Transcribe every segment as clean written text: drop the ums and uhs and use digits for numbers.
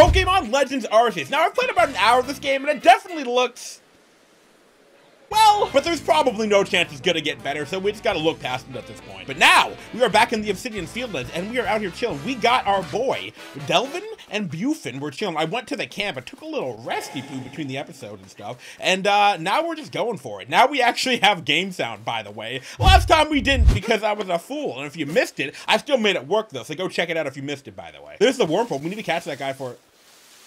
Pokemon Legends Arceus. Now, I've played about an hour of this game, and it definitely looks... well, but there's probably no chance it's gonna get better, so we just gotta look past it at this point. But now, we are back in the Obsidian Fieldlands, and we are out here chilling. We got our boy, Delvin and Bufin. We're chilling. I went to the camp. I took a little resty food between the episodes and stuff, and now we're just going for it. Now we actually have game sound, by the way. Last time we didn't because I was a fool, and if you missed it, I still made it work, though, so go check it out if you missed it, by the way. There's the Wurmple. We need to catch that guy for...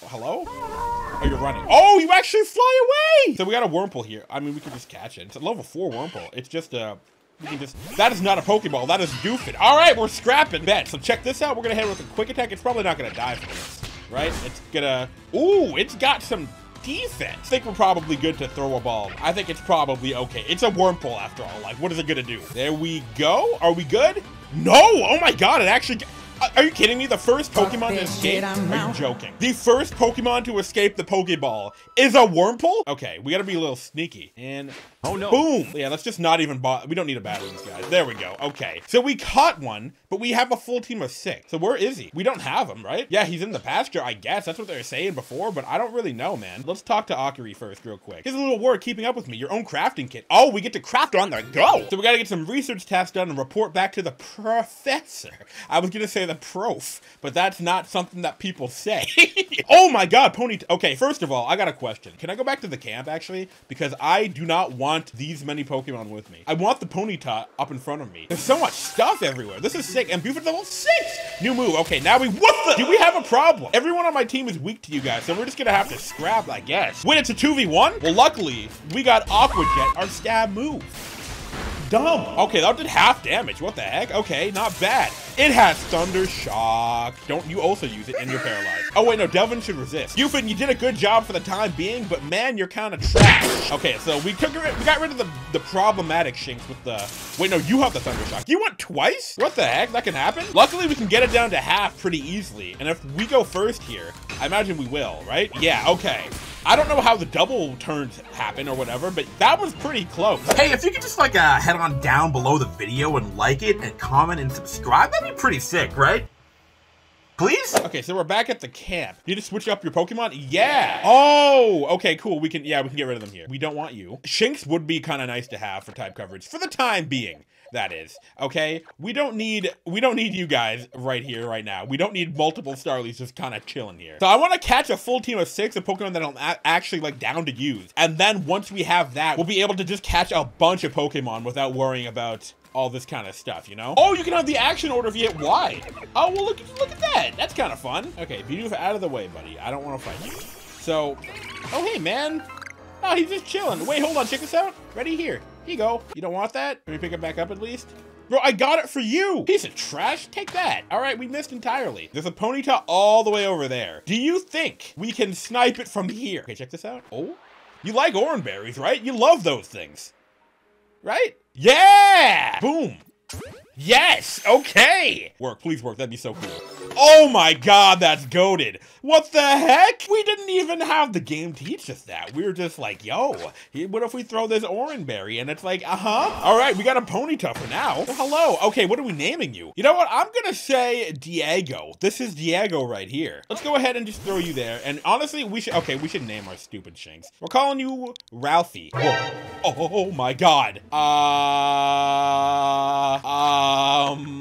hello? Oh, you're running. Oh, you actually fly away! So we got a Wurmple here. I mean, we can just catch it. It's a level 4 Wurmple. It's just a... we can just... that is not a Pokeball. That is Doofin. All right, we're scrapping that. So check this out. We're going to head with a Quick Attack. It's probably not going to die for this, right? It's going to... ooh, it's got some defense. I think we're probably good to throw a ball. I think it's probably okay. It's a Wurmple after all. Like, what is it going to do? There we go. Are we good? No! Oh my god, it actually... are you kidding me? The first Pokemon to escape? Are you joking? The first Pokemon to escape the Pokeball is a Wurmple? Okay, we gotta be a little sneaky. And oh no. Boom! Yeah, let's just not even bother. We don't need to battle these guys. There we go. Okay. So we caught one, but we have a full team of 6. So where is he? We don't have him, right? Yeah, he's in the pasture, I guess. That's what they were saying before, but I don't really know, man. Let's talk to Akari first real quick. Here's a little word keeping up with me. Your own crafting kit. Oh, we get to craft on the go! So we gotta get some research tasks done and report back to the professor. I was gonna say the prof, but that's not something that people say. Oh my god, Ponyta. Okay, first of all, I got a question. Can I go back to the camp, actually? Because I do not want these many Pokemon with me. I want the Ponyta up in front of me. There's so much stuff everywhere. This is sick. And Buford's level 6! New move. Okay, now we... what the... do we have a problem? Everyone on my team is weak to you guys, so we're just gonna have to scrap, I guess. Wait, it's a 2v1? Well, luckily, we got Aqua Jet, our stab move. Dumb. Okay, that did half damage. What the heck? Okay, not bad. It has Thundershock. Don't you also use it and you're paralyzed. Oh, wait, no, Delvin should resist. Bufin, you did a good job for the time being, but man, you're kind of trash. Okay, so we got rid of the problematic Shinx with the... wait, no, you have the Thundershock. You went twice? What the heck? That can happen? Luckily, we can get it down to half pretty easily. And if we go first here, I imagine we will, right? Yeah, okay. I don't know how the double turns happen or whatever, but that was pretty close. Hey, if you could just like head on down below the video and like it and comment and subscribe, that'd be pretty sick, right? Please? Okay, so we're back at the camp. You need to switch up your Pokemon? Yeah. Oh, okay, cool. We can, yeah, we can get rid of them here. We don't want you. Shinx would be kind of nice to have for type coverage for the time being. That is okay. We don't need you guys right here, right now. We don't need multiple Starlies just kind of chilling here. So I want to catch a full team of 6 of Pokemon that I'm actually like down to use. And then once we have that, we'll be able to just catch a bunch of Pokemon without worrying about all this kind of stuff, you know? Oh, you can have the action order if you hit Y. Oh, well, look at that. That's kind of fun. Okay, Bidoof, out of the way, buddy. I don't want to fight you. So, oh, hey, man. Oh, he's just chilling. Wait, hold on. Check this out. Ready here. Here you go. You don't want that? Let me pick it back up at least. Bro, I got it for you. Piece of trash. Take that. All right, we missed entirely. There's a Ponyta all the way over there. Do you think we can snipe it from here? Okay, check this out. Oh, you like Oran Berries, right? You love those things, right? Yeah. Boom. Yes. Okay. Work. Please work. That'd be so cool. Oh my god, that's goated. What the heck? We didn't even have the game teach us that. We were just like, yo, what if we throw this Oran Berry? And it's like, all right, we got a Ponyta for now. Well, hello. Okay, what are we naming you? You know what? I'm going to say Diego. This is Diego right here. Let's go ahead and just throw you there. And honestly, we should name our stupid Shinx. We're calling you Ralphie. Whoa. Oh my god.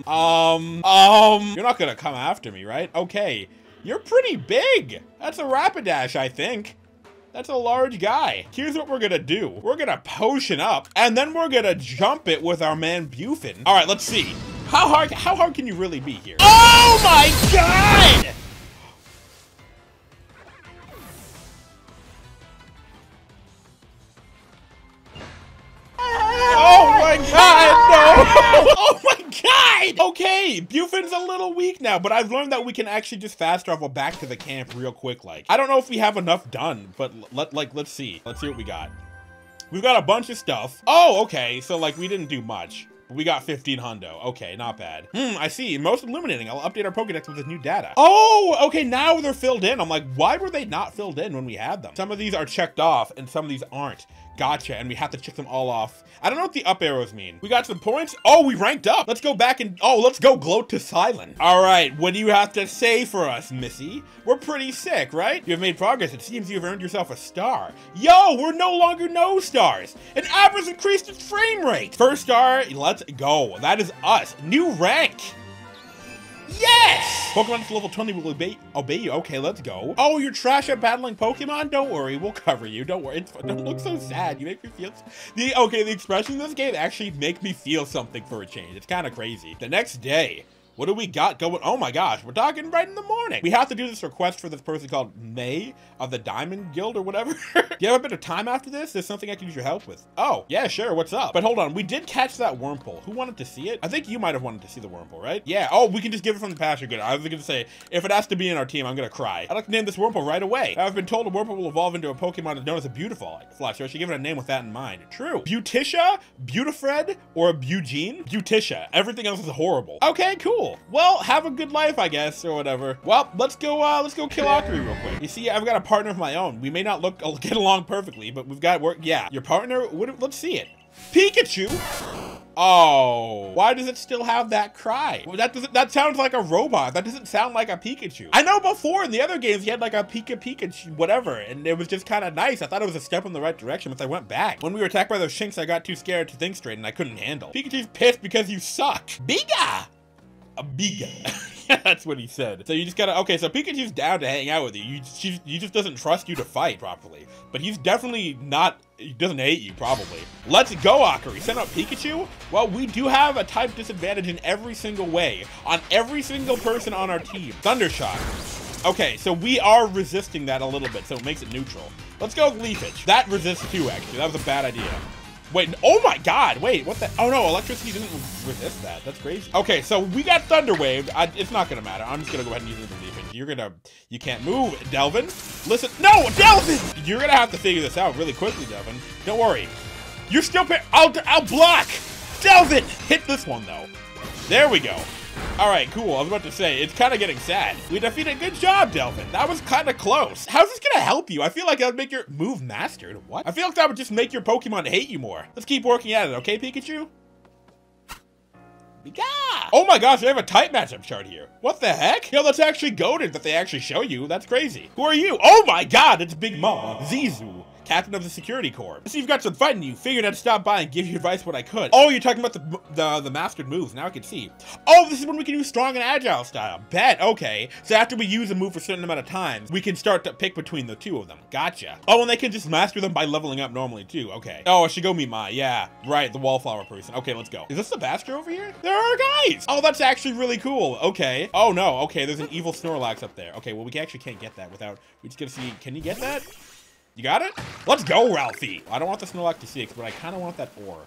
You're not going to come after me, right? Okay, you're pretty big. That's a Rapidash, I think. That's a large guy. Here's what we're gonna do. We're gonna potion up, and then we're gonna jump it with our man Bufin. All right, let's see. How hard can you really be here? Oh my god! Oh my god, no! Oh my god! Okay, Bufin's a little weak now, but I've learned that we can actually just fast travel back to the camp real quick. Like, I don't know if we have enough done, but let's see. Let's see what we got. We've got a bunch of stuff. Oh, okay, so like we didn't do much. We got 15 hundo. Okay, not bad. I see. Most illuminating. I'll update our Pokedex with this new data. Oh, okay, now they're filled in. I'm like, why were they not filled in when we had them? Some of these are checked off and some of these aren't. Gotcha, and we have to check them all off. I don't know what the up arrows mean. We got some points. Oh, we ranked up. Let's go back and, oh, let's go gloat to silent. All right, what do you have to say for us, Missy? We're pretty sick, right? You have made progress. It seems you've earned yourself a star. Yo, we're no longer no stars. An app has increased its frame rate. First star, let's go. That is us. New rank. Yes! Pokemon that's level 20 will obey you. Okay, let's go. Oh, you're trash at battling Pokemon? Don't worry, we'll cover you. Don't worry. Don't look so sad. You make me feel... The expressions in this game actually make me feel something for a change. It's kind of crazy. The next day... What do we got going? Oh my gosh, we're talking right in the morning. We have to do this request for this person called May of the Diamond Guild or whatever. Do you have a bit of time after this? There's something I can use your help with. Oh, yeah, sure, what's up? But hold on, we did catch that Wurmple. Who wanted to see it? I think you might have wanted to see the Wurmple, right? Yeah, oh, we can just give it from the pasture. Good, I was gonna say, if it has to be in our team, I'm gonna cry. I'd like to name this Wurmple right away. I've been told a Wurmple will evolve into a Pokemon known as a Beautifly. So I should give it a name with that in mind. True. Butitia, Beautifred, or Bugene? Butitia. Everything else is horrible. Okay, cool. Well, have a good life, I guess, or whatever. Well, let's go kill Akari real quick. You see, I've got a partner of my own. We may not get along perfectly, but we've got work. Yeah, your partner. Let's see it. Pikachu. Oh, why does it still have that cry? Well, that sounds like a robot. That doesn't sound like a Pikachu. I know before in the other games, you had like a Pikachu, whatever, and it was just kind of nice. I thought it was a step in the right direction, but I went back. When we were attacked by those Shinx, I got too scared to think straight and I couldn't handle. Pikachu's pissed because you suck. Biga! A big that's what he said. So you just gotta, okay, so Pikachu's down to hang out with you. He just doesn't trust you to fight properly. But he's definitely not, he doesn't hate you, probably. Let's go, Akari. Send out Pikachu? Well, we do have a type disadvantage in every single way, on every single person on our team. Thundershock. Okay, so we are resisting that a little bit, so it makes it neutral. Let's go with Leafage. That resists too, actually. That was a bad idea. Wait, oh my god, wait, what the? Oh no, electricity didn't resist that. That's crazy. Okay, so we got Thunder Wave. It's not gonna matter. I'm just gonna go ahead and use it as a defense. You can't move, Delvin. Listen, no, Delvin! You're gonna have to figure this out really quickly, Delvin. Don't worry. You're still, I'll block! Delvin! Hit this one though. There we go. All right, cool. I was about to say, it's kind of getting sad. We defeated. Good job, Delvin. That was kind of close. How's this going to help you? I feel like that would make your move mastered. What? I feel like that would just make your Pokemon hate you more. Let's keep working at it, okay, Pikachu? Oh my gosh, they have a type matchup chart here. What the heck? Yo, that's actually goated that they actually show you. That's crazy. Who are you? Oh my god, it's Big Mom. Zizu. Captain of the Security Corps. So you've got some fight in you. Figured I'd stop by and give you advice what I could. Oh, you're talking about the mastered moves. Now I can see. Oh, this is when we can use strong and agile style. Bet. Okay. So after we use a move for a certain amount of times, we can start to pick between the two of them. Gotcha. Oh, and they can just master them by leveling up normally too. Okay. Oh, I should go meet Mai. Yeah. Right. The wallflower person. Okay, let's go. Is this the Bastard over here? There are guys. Oh, that's actually really cool. Okay. Oh no. Okay. There's an evil Snorlax up there. Okay. Well, we actually can't get that without. We just gotta see. Can you get that? You got it? Let's go, Ralphie. I don't want the Snorlax to see it, but I kind of want that ore.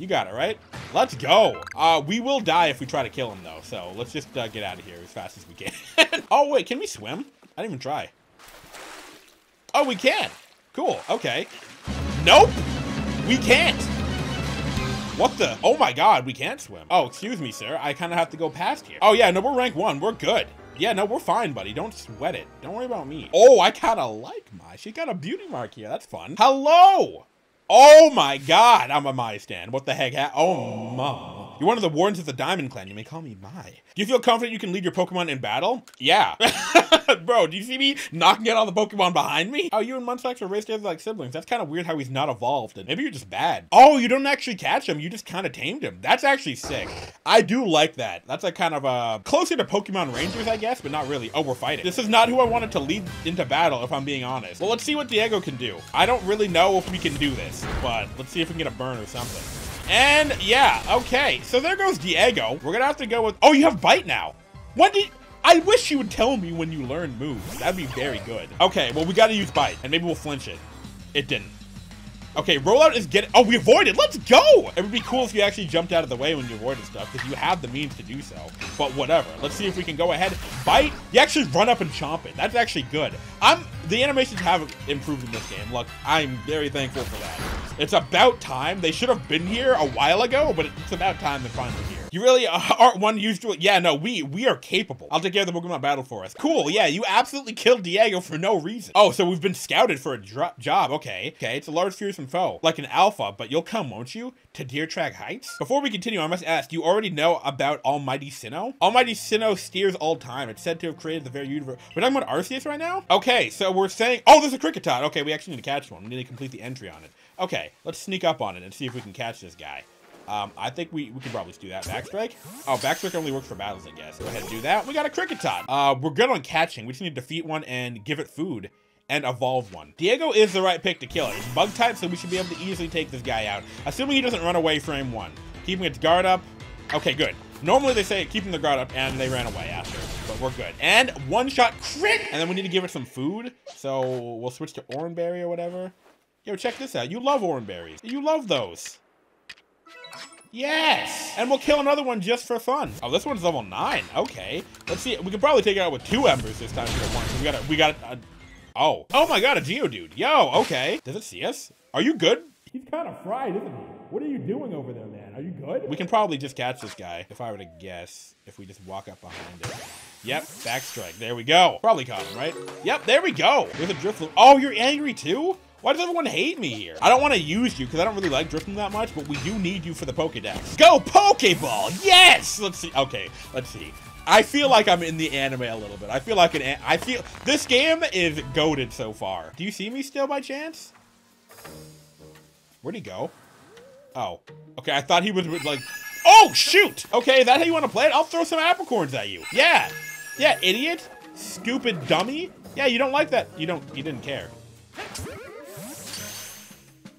You got it, right? Let's go. We will die if we try to kill him, though. So let's just get out of here as fast as we can. Oh, wait. Can we swim? I didn't even try. Oh, we can. Cool. Okay. Nope. We can't. What the? Oh, my God. We can't swim. Oh, excuse me, sir. I kind of have to go past here. Oh, yeah. No, we're rank 1. We're good. Yeah, no, we're fine, buddy. Don't sweat it. Don't worry about me. Oh, I kind of like Mai. She got a beauty mark here. That's fun. Hello. Oh, my God. I'm a Mai stan. What the heck? Oh, mom. You're one of the wardens of the Diamond Clan. You may call me Mai. Do you feel confident you can lead your Pokemon in battle? Yeah. Bro, do you see me knocking out all the Pokemon behind me? Oh, you and Munchlax are raised together like siblings. That's kind of weird how he's not evolved. And maybe you're just bad. Oh, you don't actually catch him. You just kind of tamed him. That's actually sick. I do like that. That's a kind of closer to Pokemon Rangers, I guess, but not really. Oh, we're fighting. This is not who I wanted to lead into battle, if I'm being honest. Well, let's see what Diego can do. I don't really know if we can do this, but let's see if we can get a burn or something. And yeah, okay. So there goes Diego. We're gonna have to go with, oh, you have bite now. What did, I wish you would tell me when you learn moves. That'd be very good. Okay, well, we gotta use bite and maybe we'll flinch it. It didn't. Okay, rollout is getting, oh, we avoided, let's go. It would be cool if you actually jumped out of the way when you avoided stuff because you have the means to do so, but whatever. Let's see if we can go ahead, bite. You actually run up and chomp it. That's actually good. The animations have improved in this game. Look, I'm very thankful for that. It's about time. They should have been here a while ago, but it's about time they're finally here. You really aren't one used to it. Yeah, no, we are capable. I'll take care of the Pokemon battle for us. Cool, yeah, you absolutely killed Diego for no reason. Oh, so we've been scouted for a job, okay. Okay, it's a large fearsome foe, like an alpha, but you'll come, won't you, to Deer Track Heights? Before we continue, I must ask, do you already know about Almighty Sinnoh? Almighty Sinnoh steers all time. It's said to have created the very universe. We're talking about Arceus right now? Okay, so we're saying, oh, there's a Kricketot. Okay, we actually need to catch one. We need to complete the entry on it. Okay, let's sneak up on it and see if we can catch this guy. I think we can probably do that. Backstrike? Oh, Backstrike only works for battles, I guess. Go ahead and do that. We got a Kricketot. We're good on catching. We just need to defeat one and give it food and evolve one. Diego is the right pick to kill it. It's bug type, so we should be able to easily take this guy out. Assuming he doesn't run away frame one. Keeping its guard up. Okay, good. Normally they say keeping the guard up and they ran away after, but we're good. And one shot crit! And then we need to give it some food. So we'll switch to Oran Berry or whatever. Yo, check this out. You love Oran Berries. You love those. Yes! And we'll kill another one just for fun. Oh, this one's level 9. Okay. Let's see. We can probably take it out with 2 embers this time. We got a oh. Oh my god, a Geodude. Yo, okay. Does it see us? Are you good? He's kind of fried, isn't he? What are you doing over there, man? Are you good? We can probably just catch this guy, if I were to guess, if we just walk up behind him. Yep, backstrike. There we go. Probably caught him, right? Yep, there we go. There's a Drifloon. Oh, you're angry too? Why does everyone hate me here? I don't want to use you because I don't really like Drifloon that much, but we do need you for the Pokedex. Go Pokeball! Yes! Let's see. Okay, let's see. I feel like I'm in the anime a little bit. I feel like this game is goated so far. Do you see me still by chance? Where'd he go? Oh. Okay, I thought he was like, oh shoot! Okay, is that how you want to play it? I'll throw some apricorns at you. Yeah! Yeah, idiot! Stupid dummy! Yeah, you don't like that. You didn't care.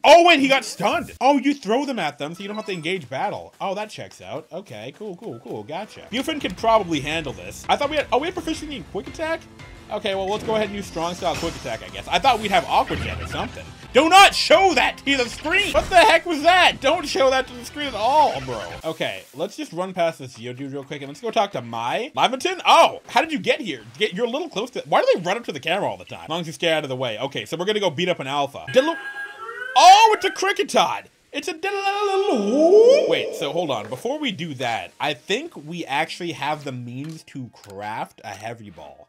Oh, wait, he got stunned. Oh, you throw them at them so you don't have to engage battle. Oh, that checks out. Okay, cool. Gotcha. Bufin could probably handle this. I thought we had... Oh, we had proficiency in quick attack? Okay, well, let's go ahead and use strong style quick attack, I guess. I thought we'd have Aqua Jet or something. Do not show that to the screen! What the heck was that? Don't show that to the screen at all, bro. Okay, let's just run past this Geodude real quick and let's go talk to Mai. Liventon? Oh, how did you get here? You're a little close to... Why do they run up to the camera all the time? As long as you stay out of the way. Okay, so we're gonna go beat up an alpha. Oh, it's a Kricketot. It's a... Wait, so hold on. Before we do that, I think we actually have the means to craft a heavy ball.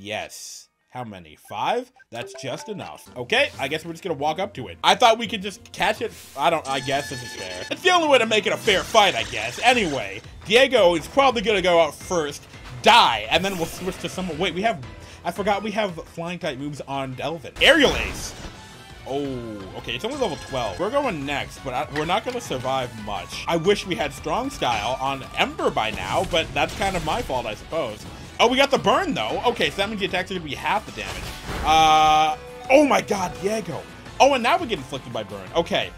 Yes. How many? 5? That's just enough. Okay, I guess we're just going to walk up to it. I thought we could just catch it. I guess this is fair. It's the only way to make it a fair fight, I guess. Anyway, Diego is probably going to go out first, die, and then we'll switch to someone. Wait, we have... I forgot we have flying type moves on Delvin. Aerial Ace. Oh, okay, it's only level 12. We're going next, but we're not going to survive much. I wish we had strong style on Ember by now, but that's kind of my fault, I suppose. Oh, we got the burn, though. Okay, so that means the attacks are going to be half the damage. Oh my god, Diego. Oh, and now we get inflicted by burn. Okay,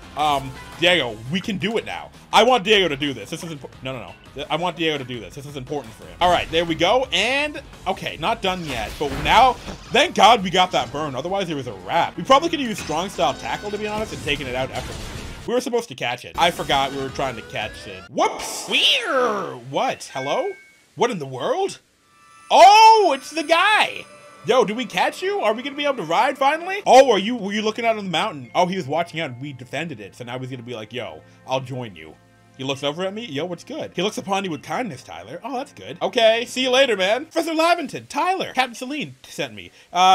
Diego, we can do it now. I want Diego to do this. This is important. No. I want Diego to do this. This is important for him. All right, there we go. And, okay, not done yet. But now, thank God we got that burn. Otherwise, it was a wrap. We probably could have used strong style tackle, to be honest, and taken it out effortlessly. We were supposed to catch it. I forgot we were trying to catch it. Whoops! Weird. What? Hello? What in the world? Oh, it's the guy. Yo, do we catch you? Are we gonna be able to ride finally? Oh, were you looking out on the mountain? Oh, he was watching out and we defended it. So now he's gonna be like, yo, I'll join you. He looks over at me. Yo, what's good? He looks upon you with kindness, Tyler. Oh, that's good. Okay, see you later, man. Professor Laventon, Tyler. Captain Celine sent me.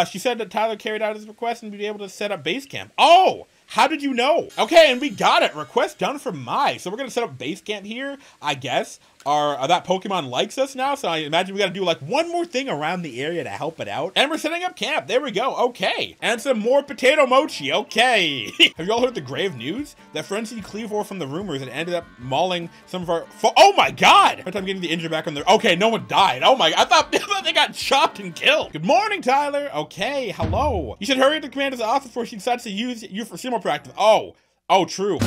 She said that Tyler carried out his request and be able to set up base camp. Oh! How did you know? Okay, and we got it. Request done for Mai. So we're going to set up base camp here, I guess. That Pokemon likes us now. So I imagine we got to do like one more thing around the area to help it out. And we're setting up camp. There we go. Okay. And some more potato mochi. Okay. Have you all heard the grave news? That Frenzy Cleavor from the rumors and ended up mauling some of our... Oh my god! Every time getting the injury back on their... Okay, no one died. Oh my... I thought they got chopped and killed. Good morning, Tyler. Okay, hello. You should hurry to Commander's office before she decides to use you for sumo practice. Oh, true.